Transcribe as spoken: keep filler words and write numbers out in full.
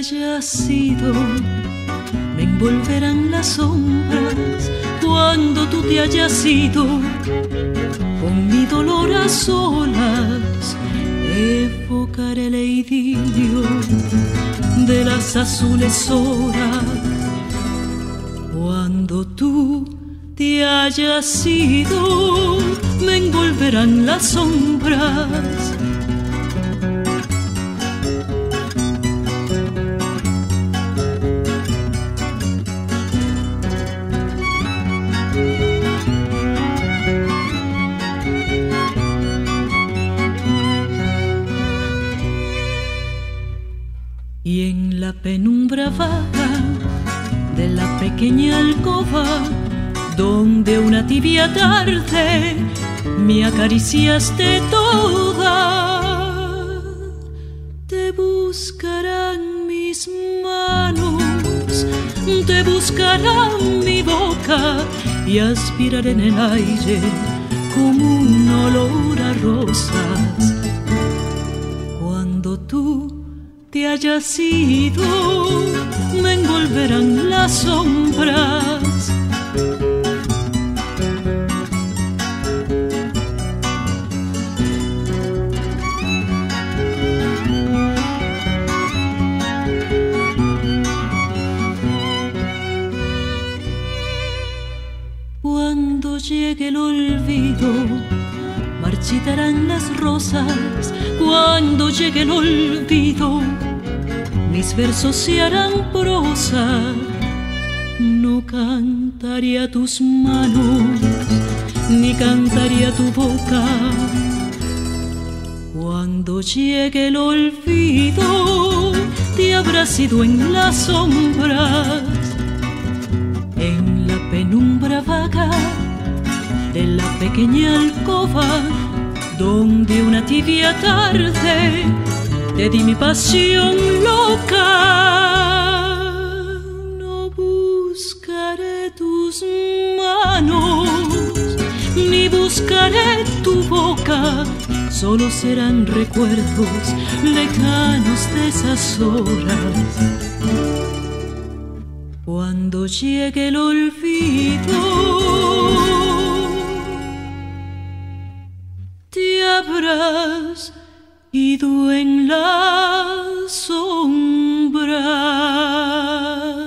haya sido, me envolverán las sombras cuando tú te hayas ido. Con mi dolor a solas evocaré el idilio de las azules horas cuando tú te hayas ido. Me envolverán las sombras. Y en la penumbra vaga de la pequeña alcoba, donde una tibia tarde me acariciaste toda, te buscarán mis manos, te buscarán mi boca, y aspiraré en el aire como un olor a rosas cuando tú te hayas ido. Me envolverán las sombras. Cuando llegue el olvido, marchitarán las rosas. Cuando llegue el olvido, mis versos se harán prosa. No cantaría tus manos, ni cantaría tu boca. Cuando llegue el olvido, te habrás ido en las sombras, en la penumbra vaga de la pequeña alcoba, donde una tibia tarde te di mi pasión loca. No buscaré tus manos, ni buscaré tu boca, solo serán recuerdos lejanos de esas horas cuando llegue el olvido. Te habrás ido en la sombra.